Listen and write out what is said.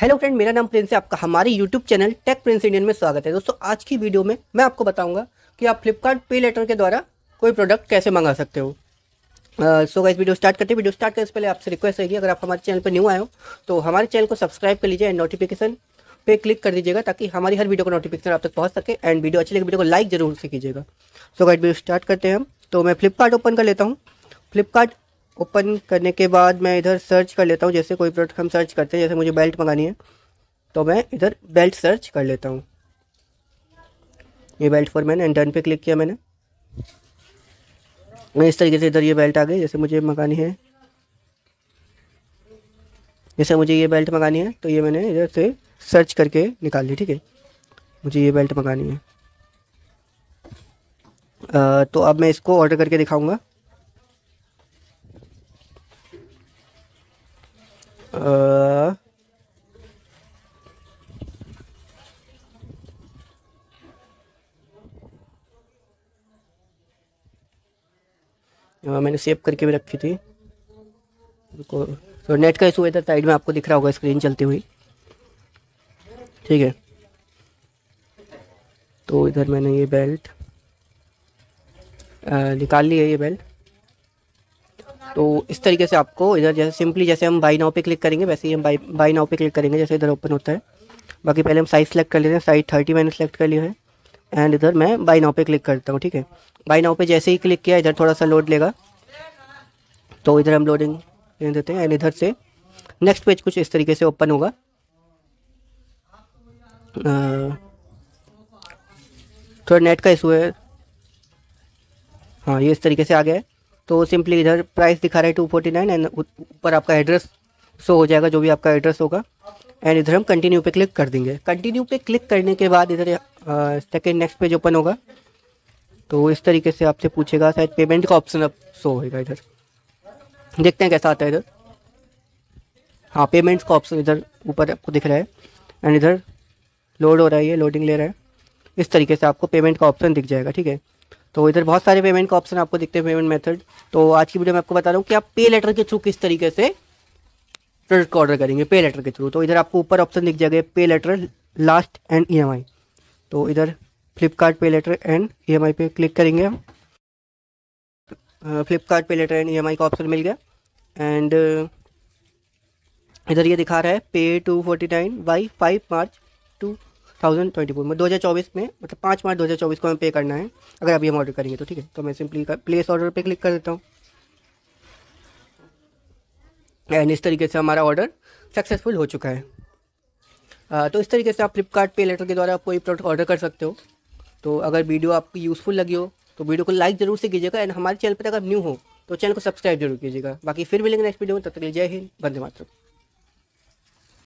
Hello friend, मेरा नाम Prince है। आपका हमारे YouTube channel take Prince Indian में स्वागत है। दोस्तों, आज की वीडियो में मैं आपको बताऊंगा कि आप फ्लिपकार्ट पे लेटर के द्वारा कोई प्रोडक्ट कैसे मंगा सकते हो। सो गाइस, वीडियो स्टार्ट करते हैं। वीडियो स्टार्ट करने से पहले आपसे रिक्वेस्ट है कि अगर आप हमारे चैनल पर न्यू आए हो तो हमारे चैनल को सब्सक्राइब कर लीजिए एंड नोटिफिकेशन पे क्लिक कर दीजिएगा ताकि हमारी हर वीडियो का नोटिफिकेशन आप तक पहुँच सके। एंड वीडियो अच्छी लगे, वीडियो को लाइक जरूर से कीजिएगा। सो गाइस, वीडियो स्टार्ट करते हैं हम। तो मैं फ्लिपकार्ट ओपन कर लेता हूँ। फ्लिपकार्ट ओपन करने के बाद मैं इधर सर्च कर लेता हूँ। जैसे कोई प्रोडक्ट हम सर्च करते हैं, जैसे मुझे बेल्ट मंगानी है तो मैं इधर बेल्ट सर्च कर लेता हूँ। ये belt for man, and done पे क्लिक किया मैंने। इस तरीके से इधर ये बेल्ट आ गई। जैसे मुझे ये बेल्ट मंगानी है तो ये मैंने इधर से सर्च करके निकाल ली। ठीक है, मुझे ये बेल्ट मंगानी है। तो अब मैं इसको ऑर्डर करके दिखाऊँगा। मैंने सेव करके भी रखी थी। तो नेट का इशू इधर साइड में आपको दिख रहा होगा, स्क्रीन चलती हुई। ठीक है, तो इधर मैंने ये बेल्ट निकाल ली है। ये बेल्ट तो इस तरीके से आपको इधर जैसे सिंपली जैसे हम बाई नाउ पे क्लिक करेंगे वैसे ही हम बाई नाउ पे क्लिक करेंगे। जैसे इधर ओपन होता है। बाकी पहले हम साइज सेलेक्ट कर लेते हैं। साइज 30 मैंने सेलेक्ट कर लिया है एंड इधर मैं बाई नाउ पे क्लिक करता हूँ। ठीक है, बाई नाउ पे जैसे ही क्लिक किया इधर थोड़ा सा लोड लेगा, तो इधर हम लोडिंग देते हैं एंड इधर से नेक्स्ट पेज कुछ इस तरीके से ओपन होगा। थोड़ा नेट का इशू है। हाँ, ये इस तरीके से आ गया है। तो सिंपली इधर प्राइस दिखा रहा है 249 एंड ऊपर आपका एड्रेस शो हो जाएगा, जो भी आपका एड्रेस होगा। एंड इधर हम कंटिन्यू पे क्लिक कर देंगे। कंटिन्यू पे क्लिक करने के बाद इधर सेकेंड नेक्स्ट पेज ओपन होगा। तो इस तरीके से आपसे पूछेगा, शायद पेमेंट का ऑप्शन अब शो होगा। इधर देखते हैं कैसा आता है। इधर हाँ, पेमेंट्स का ऑप्शन इधर ऊपर आपको दिख रहा है एंड इधर लोड हो रहा है। ये लोडिंग ले रहा है। इस तरीके से आपको पेमेंट का ऑप्शन दिख जाएगा। ठीक है, तो इधर बहुत सारे पेमेंट का ऑप्शन आपको दिखते हैं, पेमेंट मेथड। तो आज की वीडियो में आपको बता रहा हूँ कि आप पे लेटर के थ्रू किस तरीके से प्रोडक्ट का ऑर्डर करेंगे पे लेटर के थ्रू। तो इधर आपको ऊपर ऑप्शन दिख जाएगा pay later, last and EMI. तो इधर Flipkart pay later and EMI पे क्लिक करेंगे। Flipkart pay later and EMI का ऑप्शन मिल गया एंड इधर ये दिखा रहा है पे 249 बाई 5 मार्च 2024 में, 2024 में, मतलब 5 मार्च 2024 को हमें पे करना है अगर अभी हम ऑर्डर करेंगे तो। ठीक है, तो मैं सिंपली प्लेस ऑर्डर पे क्लिक कर देता हूँ एंड इस तरीके से हमारा ऑर्डर सक्सेसफुल हो चुका है। तो इस तरीके से आप फ्लिपकार्ट पे लेटर के द्वारा कोई प्रोडक्ट ऑर्डर कर सकते हो। तो अगर वीडियो आपकी यूज़फुल लगी हो तो वीडियो को लाइक जरूर से कीजिएगा एंड हमारे चैनल पर अगर न्यू हो तो चैनल को सब्सक्राइब जरूर कीजिएगा। बाकी फिर मिलेंगे नेक्स्ट वीडियो में, तब तक के लिए जय हिंद, वंदे मातरम।